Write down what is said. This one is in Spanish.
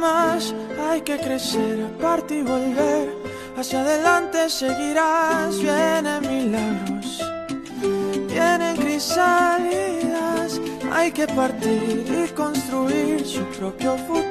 Más hay que crecer, aparte y volver hacia adelante, seguirás. Vienen milagros, vienen crisálidas, hay que partir y construir su propio futuro.